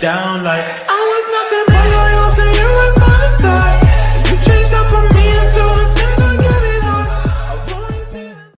down like